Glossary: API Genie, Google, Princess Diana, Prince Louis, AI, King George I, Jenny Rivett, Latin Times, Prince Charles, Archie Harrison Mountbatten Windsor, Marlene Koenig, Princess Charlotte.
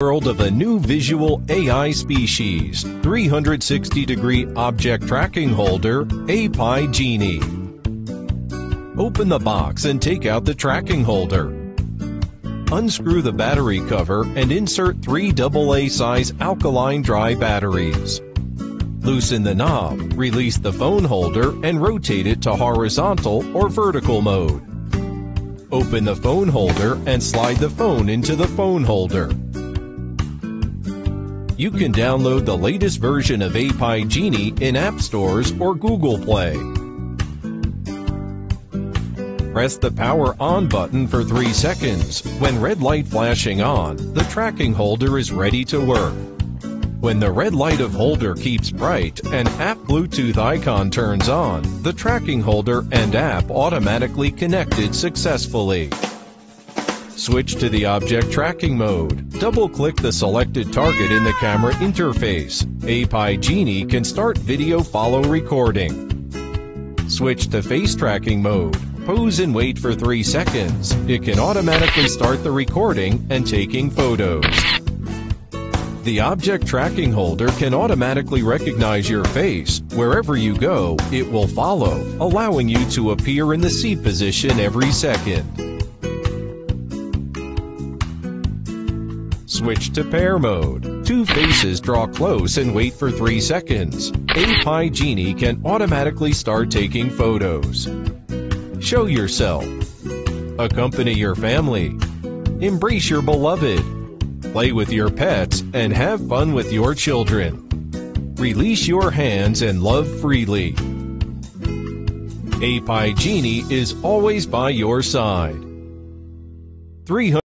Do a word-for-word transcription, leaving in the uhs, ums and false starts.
World of a new visual A I species, three sixty degree object tracking holder, A P I Genie. Open the box and take out the tracking holder. Unscrew the battery cover and insert three double A size alkaline dry batteries. Loosen the knob, release the phone holder and rotate it to horizontal or vertical mode. Open the phone holder and slide the phone into the phone holder. You can download the latest version of A P I Genie in app stores or Google Play. Press the power on button for three seconds. When red light flashing on, the tracking holder is ready to work. When the red light of holder keeps bright and app Bluetooth icon turns on, the tracking holder and app automatically connected successfully. Switch to the object tracking mode. Double-click the selected target in the camera interface. A P I Genie can start video follow recording. Switch to face tracking mode. Pose and wait for three seconds. It can automatically start the recording and taking photos. The object tracking holder can automatically recognize your face. Wherever you go, it will follow, allowing you to appear in the C position every second. Switch to pair mode. Two faces draw close and wait for three seconds. A P I Genie can automatically start taking photos. Show yourself. Accompany your family. Embrace your beloved. Play with your pets and have fun with your children. Release your hands and love freely. A P I Genie is always by your side. 300